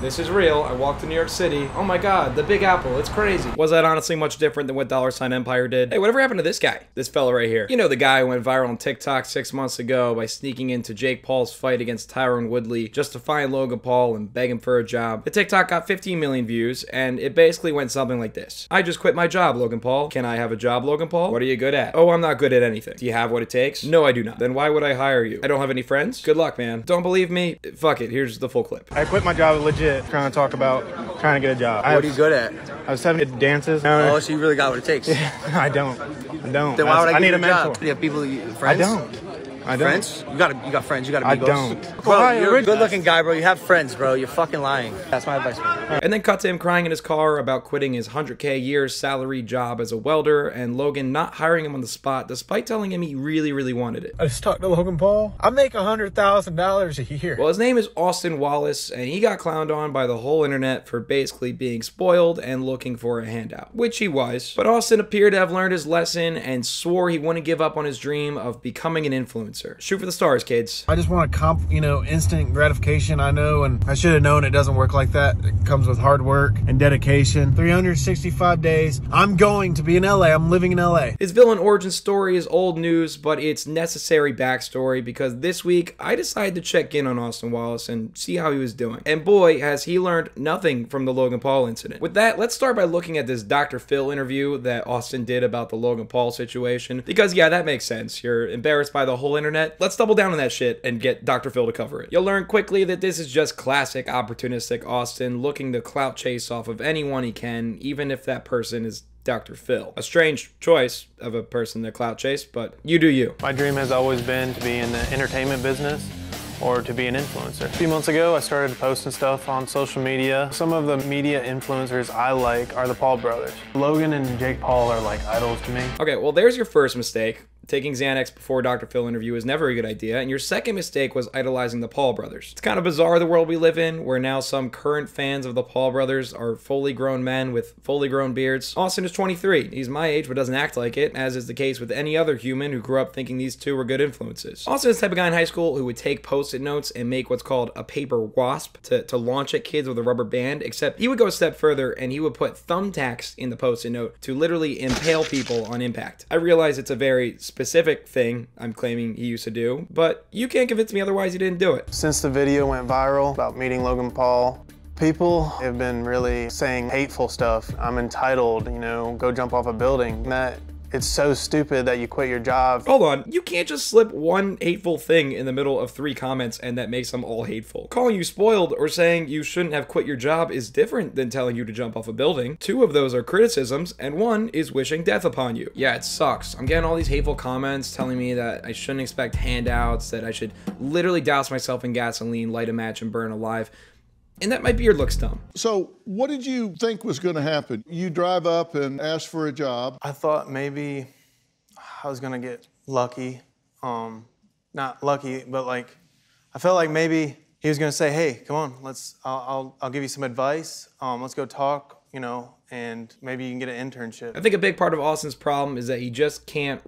This is real. I walked to New York City. Oh my God, the Big Apple. It's crazy. Was that honestly much different than what $$ Empire did? Hey, whatever happened to this guy? This fella right here. You know, the guy who went viral on TikTok 6 months ago by sneaking into Jake Paul's fight against Tyron Woodley just to find Logan Paul and beg him for a job. The TikTok got 15 million views, and it basically went something like this. I just quit my job, Logan Paul. Can I have a job, Logan Paul? What are you good at? Oh, I'm not good at anything. Do you have what it takes? No, I do not. Then why would I hire you? I don't have any friends? Good luck, man. Don't believe me? Fuck it. Here's the full clip. I quit my job legit. Trying to talk about trying to get a job. What are you good at? I was 7 dances. Oh, so you really got what it takes. Yeah, I don't. Then why would I need a mentor? Do you have people, friends? I don't. Friends? You got friends. You got amigos. I don't. Bro, you're a good-looking guy, bro. You have friends, bro. You're fucking lying. That's my advice. And then cut to him crying in his car about quitting his 100K a year salary job as a welder and Logan not hiring him on the spot despite telling him he really, really wanted it. I just talked to Logan Paul. I make $100,000 a year. Well, his name is Austin Wallace, and he got clowned on by the whole internet for basically being spoiled and looking for a handout, which he was. But Austin appeared to have learned his lesson and swore he wouldn't give up on his dream of becoming an influencer. Shoot for the stars, kids. I just want to instant gratification. I know, and I should have known it doesn't work like that. It comes with hard work and dedication. 365 days. I'm going to be in LA. I'm living in LA. His villain origin story is old news, but it's necessary backstory because this week I decided to check in on Austin Wallace and see how he was doing. And boy, has he learned nothing from the Logan Paul incident. With that, let's start by looking at this Dr. Phil interview that Austin did about the Logan Paul situation because yeah, that makes sense. You're embarrassed by the whole internet. Let's double down on that shit and get Dr. Phil to cover it. You'll learn quickly that this is just classic opportunistic Austin looking to clout chase off of anyone he can, even if that person is Dr. Phil. A strange choice of a person to clout chase, but you do you. My dream has always been to be in the entertainment business or to be an influencer. A few months ago, I started posting stuff on social media. Some of the media influencers I like are the Paul brothers. Logan and Jake Paul are like idols to me. Okay, well, there's your first mistake. Taking Xanax before Dr. Phil interview is never a good idea, and your second mistake was idolizing the Paul brothers. It's kind of bizarre the world we live in, where now some current fans of the Paul brothers are fully grown men with fully grown beards. Austin is 23. He's my age, but doesn't act like it, as is the case with any other human who grew up thinking these two were good influences. Austin is the type of guy in high school who would take Post-it notes and make what's called a paper wasp to launch at kids with a rubber band, except he would go a step further and he would put thumbtacks in the Post-it note to literally impale people on impact. I realize it's a very specific thing I'm claiming he used to do, but you can't convince me otherwise he didn't do it. Since the video went viral about meeting Logan Paul, people have been really saying hateful stuff. I'm entitled, you know, go jump off a building. That it's so stupid that you quit your job. Hold on, you can't just slip one hateful thing in the middle of 3 comments and that makes them all hateful. Calling you spoiled or saying you shouldn't have quit your job is different than telling you to jump off a building. 2 of those are criticisms and 1 is wishing death upon you. Yeah, it sucks. I'm getting all these hateful comments telling me that I shouldn't expect handouts, that I should literally douse myself in gasoline, light a match, and burn alive. And that my beard looks dumb. So what did you think was gonna happen? You drive up and ask for a job. I thought maybe I was gonna get lucky. Not lucky, but like, I felt like maybe he was gonna say, hey, come on, I'll give you some advice. Let's go talk, you know, and maybe you can get an internship. I think a big part of Austin's problem is that he just can't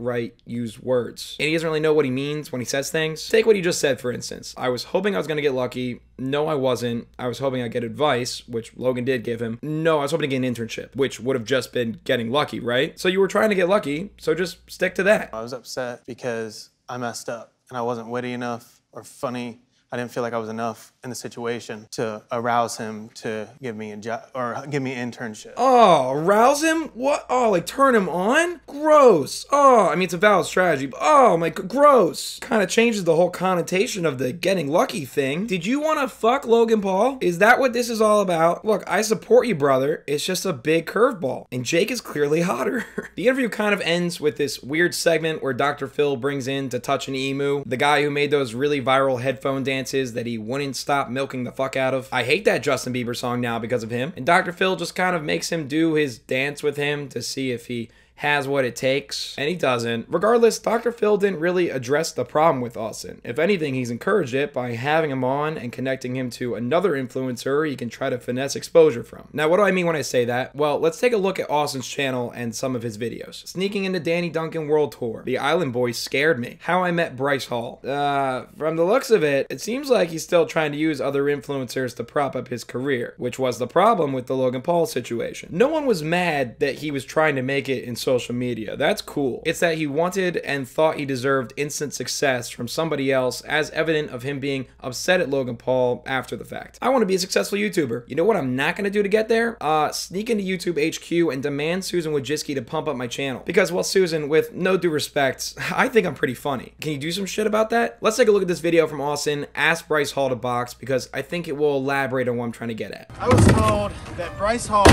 use words. And he doesn't really know what he means when he says things. Take what he just said, for instance. I was hoping I was gonna get lucky. No, I wasn't. I was hoping I'd get advice, which Logan did give him. No, I was hoping to get an internship, which would have just been getting lucky, right? So you were trying to get lucky, so just stick to that. I was upset because I messed up and I wasn't witty enough or funny. I didn't feel like I was enough in the situation to arouse him to give me a job or give me an internship. Oh, arouse him? What? Oh, like turn him on? Gross. Oh, I mean, it's a valid strategy, but oh my, gross. Kind of changes the whole connotation of the getting lucky thing. Did you want to fuck Logan Paul? Is that what this is all about? Look, I support you, brother. It's just a big curveball. And Jake is clearly hotter. The interview kind of ends with this weird segment where Dr. Phil brings in to touch an emu, the guy who made those really viral headphone dances that he wouldn't stop milking the fuck out of. I hate that Justin Bieber song now because of him. And Dr. Phil just kind of makes him do his dance with him to see if he has what it takes, and he doesn't. Regardless, Dr. Phil didn't really address the problem with Austin. If anything, he's encouraged it by having him on and connecting him to another influencer he can try to finesse exposure from. Now, what do I mean when I say that? Well, let's take a look at Austin's channel and some of his videos. Sneaking into Danny Duncan World Tour. The Island Boys Scared Me. How I Met Bryce Hall. From the looks of it, it seems like he's still trying to use other influencers to prop up his career, which was the problem with the Logan Paul situation. No one was mad that he was trying to make it in social media. That's cool. It's that he wanted and thought he deserved instant success from somebody else, as evident of him being upset at Logan Paul after the fact. I want to be a successful YouTuber. You know what I'm not going to do to get there? Sneak into YouTube HQ and demand Susan Wojcicki to pump up my channel. Because, well, Susan, with no due respect, I think I'm pretty funny. Can you do some shit about that? Let's take a look at this video from Austin, Ask Bryce Hall to Box, because I think it will elaborate on what I'm trying to get at. I was told that Bryce Hall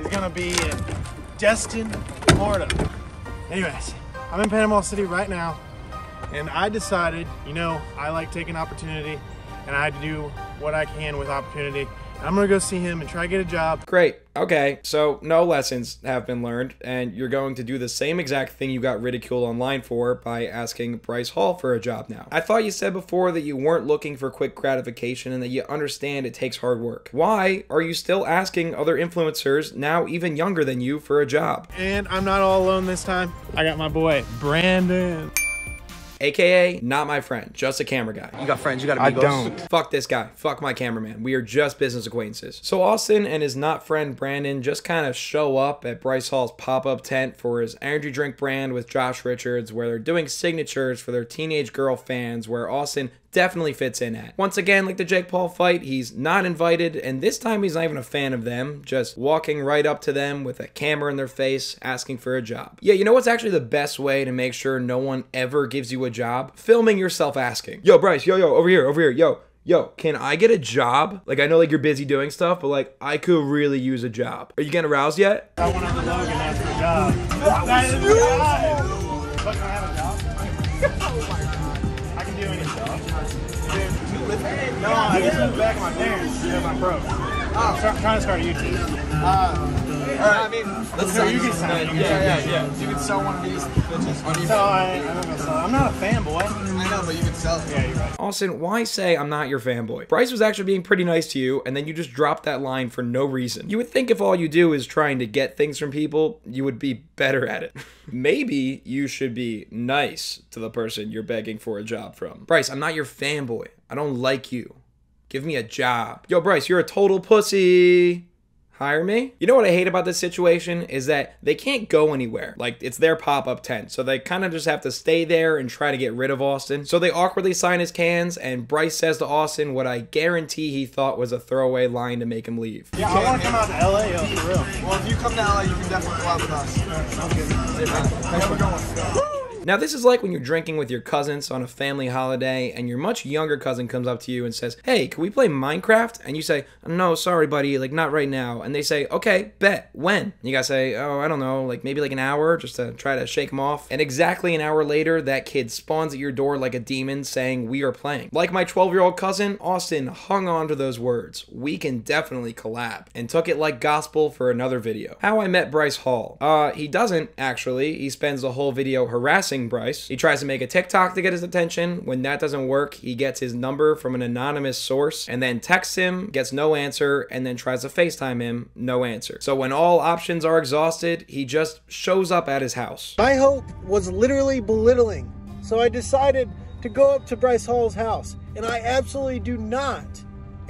is going to be in Destin, Florida. Anyways, I'm in Panama City right now, and I decided, you know, I like taking opportunity, and I do what I can with opportunity. I'm gonna go see him and try to get a job. Great. Okay, so no lessons have been learned, and you're going to do the same exact thing you got ridiculed online for by asking Bryce Hall for a job now. I thought you said before that you weren't looking for quick gratification and that you understand it takes hard work. Why are you still asking other influencers, now even younger than you, for a job? And I'm not all alone this time. I got my boy, Brandon. AKA, not my friend, just a camera guy. You got friends, you got amigos. I don't. Fuck this guy, fuck my cameraman. We are just business acquaintances. So Austin and his not friend Brandon just kind of show up at Bryce Hall's pop-up tent for his energy drink brand with Josh Richards, where they're doing signatures for their teenage girl fans, where Austin definitely fits in at. Once again, like the Jake Paul fight, he's not invited, and this time he's not even a fan of them, just walking right up to them with a camera in their face, asking for a job. Yeah, you know what's actually the best way to make sure no one ever gives you a job? Filming yourself asking. Yo, Bryce, yo, yo, over here, yo. Yo, can I get a job? Like, I know, like, you're busy doing stuff, but, like, I could really use a job. Are you getting aroused yet? I went on the Logan and asked for a job. That is a job! But can I have a job? Oh my God. I can do any job. No, I just went back to my parents because I'm broke. I'm trying to start a YouTube. I mean, let's you can sell it. Yeah. You can sell one of these bitches on YouTube. So I don't know, so I'm not a fanboy. I know, but you can sell it. Yeah, you're right. Austin, why say I'm not your fanboy? Bryce was actually being pretty nice to you, and then you just dropped that line for no reason. You would think if all you do is trying to get things from people, you would be better at it. Maybe you should be nice to the person you're begging for a job from. Bryce, I'm not your fanboy. I don't like you. Give me a job. Yo, Bryce, you're a total pussy. Hire me? You know what I hate about this situation is that they can't go anywhere. Like, it's their pop-up tent, so they kind of just have to stay there and try to get rid of Austin. So they awkwardly sign his cans, and Bryce says to Austin what I guarantee he thought was a throwaway line to make him leave. Yeah, I want to come out to LA, yo, for real. Well, if you come to LA, you can definitely collab with us. Okay. Thanks for going. Now, this is like when you're drinking with your cousins on a family holiday and your much younger cousin comes up to you and says, hey, can we play Minecraft? And you say, no, sorry, buddy, like, not right now. And they say, okay, bet, when? And you gotta say, oh, I don't know, like, maybe like an hour, just to try to shake him off. And exactly an hour later, that kid spawns at your door like a demon saying, we are playing. Like my 12-year-old cousin, Austin hung on to those words. We can definitely collab. And took it like gospel for another video. How I Met Bryce Hall. He doesn't, actually. He spends the whole video harassing Bryce. He tries to make a TikTok to get his attention. When that doesn't work, he gets his number from an anonymous source and then texts him, gets no answer, and then tries to FaceTime him, no answer. So when all options are exhausted, he just shows up at his house. My hope was literally belittling, so I decided to go up to Bryce Hall's house, and I absolutely do not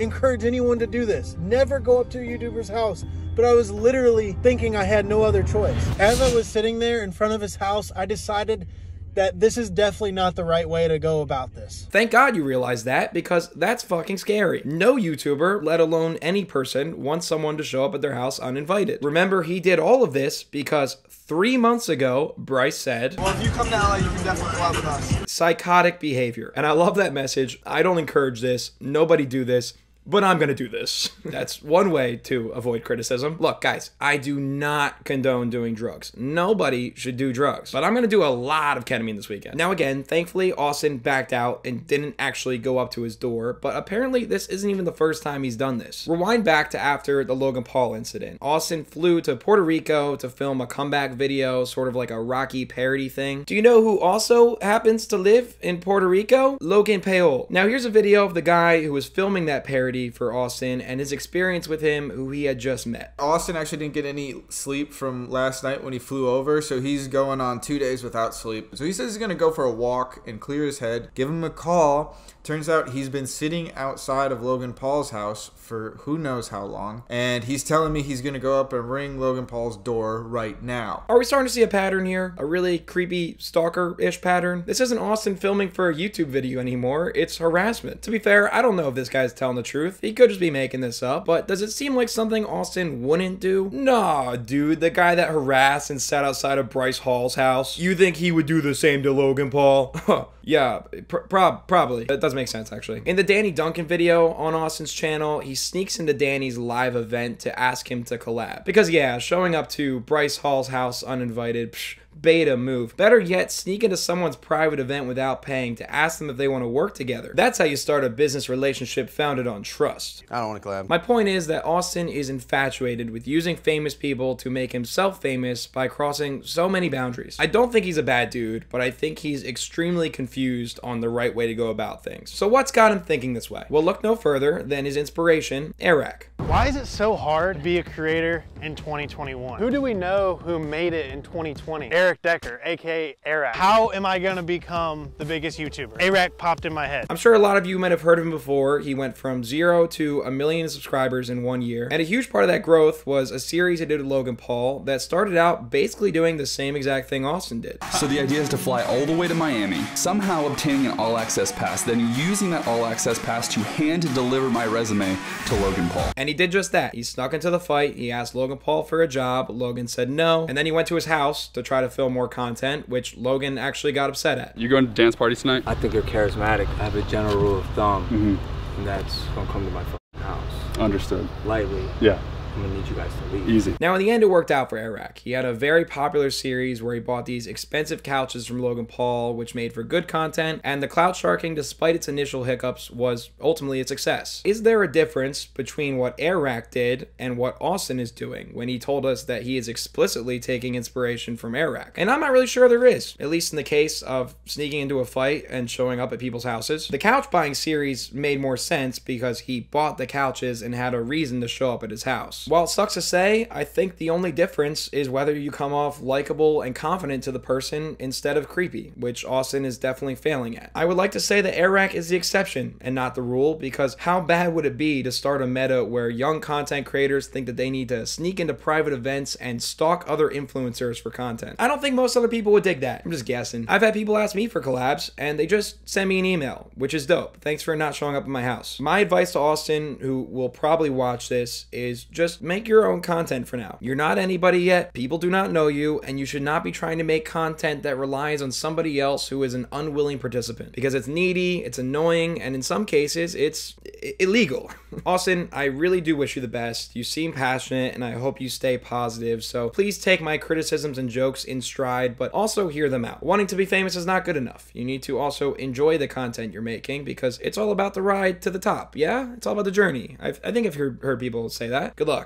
encourage anyone to do this. Never go up to a YouTuber's house. But I was literally thinking I had no other choice. As I was sitting there in front of his house, I decided that this is definitely not the right way to go about this. Thank God you realized that, because that's fucking scary. No YouTuber, let alone any person, wants someone to show up at their house uninvited. Remember, he did all of this because 3 months ago, Bryce said, well, if you come to LA, you can definitely collab with us. Psychotic behavior. And I love that message. I don't encourage this. Nobody do this. but I'm going to do this. That's one way to avoid criticism. Look, guys, I do not condone doing drugs. Nobody should do drugs, but I'm going to do a lot of ketamine this weekend. Now, again, thankfully, Austin backed out and didn't actually go up to his door, but apparently this isn't even the first time he's done this. Rewind back to after the Logan Paul incident. Austin flew to Puerto Rico to film a comeback video, sort of like a Rocky parody thing. Do you know who also happens to live in Puerto Rico? Logan Paul. Now, here's a video of the guy who was filming that parody for Austin and his experience with him, who he had just met. Austin actually didn't get any sleep from last night when he flew over, so he's going on 2 days without sleep. So he says he's gonna go for a walk and clear his head, give him a call. Turns out he's been sitting outside of Logan Paul's house for who knows how long, and he's telling me he's gonna go up and ring Logan Paul's door right now. Are we starting to see a pattern here? A really creepy stalker-ish pattern? This isn't Austin filming for a YouTube video anymore, it's harassment. To be fair, I don't know if this guy's telling the truth. He could just be making this up, but does it seem like something Austin wouldn't do? Nah, dude, the guy that harassed and sat outside of Bryce Hall's house. You think he would do the same to Logan Paul? Yeah, probably. That does make sense, actually. In the Danny Duncan video on Austin's channel, he sneaks into Danny's live event to ask him to collab. Because, yeah, showing up to Bryce Hall's house uninvited, psh, beta move. Better yet, sneak into someone's private event without paying to ask them if they want to work together. That's how you start a business relationship founded on trust. I don't want to collab. My point is that Austin is infatuated with using famous people to make himself famous by crossing so many boundaries. I don't think he's a bad dude, but I think he's extremely confused on the right way to go about things. So what's got him thinking this way? Well, look no further than his inspiration, Airrack. Why is it so hard to be a creator in 2021? Who do we know who made it in 2020? Eric Decker, aka Airrack. How am I gonna become the biggest YouTuber? Airrack popped in my head. I'm sure a lot of you might have heard of him before. He went from 0 to 1 million subscribers in 1 year. And a huge part of that growth was a series he did with Logan Paul that started out basically doing the same exact thing Austin did. So the idea is to fly all the way to Miami, somehow obtaining an all-access pass, then using that all-access pass to hand deliver my resume to Logan Paul. And he did just that. He snuck into the fight. He asked Logan Paul for a job. Logan said no. And then he went to his house to try to film more content, which Logan actually got upset at. You going to dance parties tonight? I think you're charismatic. I have a general rule of thumb, and that's don't come to my fucking house. Understood. Lightly. Yeah. I'm gonna need you guys to leave. Easy. Now, in the end, it worked out for Airrack. He had a very popular series where he bought these expensive couches from Logan Paul, which made for good content, and the clout sharking, despite its initial hiccups, was ultimately a success. Is there a difference between what Airrack did and what Austin is doing when he told us that he is explicitly taking inspiration from Airrack? And I'm not really sure there is, at least in the case of sneaking into a fight and showing up at people's houses. The couch buying series made more sense because he bought the couches and had a reason to show up at his house. While it sucks to say, I think the only difference is whether you come off likable and confident to the person instead of creepy, which Austin is definitely failing at. I would like to say that Airrack is the exception and not the rule, because how bad would it be to start a meta where young content creators think that they need to sneak into private events and stalk other influencers for content? I don't think most other people would dig that. I'm just guessing. I've had people ask me for collabs and they just send me an email, which is dope. Thanks for not showing up at my house. My advice to Austin, who will probably watch this, is just make your own content for now. You're not anybody yet, people do not know you, and you should not be trying to make content that relies on somebody else who is an unwilling participant, because it's needy, it's annoying, and in some cases, it's illegal. Austin, I really do wish you the best. You seem passionate, and I hope you stay positive, so please take my criticisms and jokes in stride, but also hear them out. Wanting to be famous is not good enough. You need to also enjoy the content you're making, because it's all about the ride to the top, yeah? It's all about the journey. I think I've heard people say that. Good luck.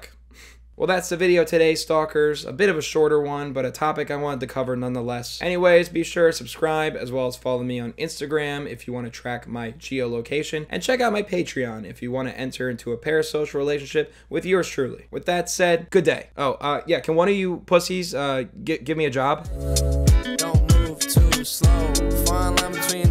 Well, that's the video today, stalkers. A bit of a shorter one, but a topic I wanted to cover nonetheless. Anyways, be sure to subscribe, as well as follow me on Instagram if you want to track my geolocation, and check out my Patreon if you want to enter into a parasocial relationship with yours truly. With that said, good day. Oh, yeah, can one of you pussies give me a job? Don't move too slow. Fine line between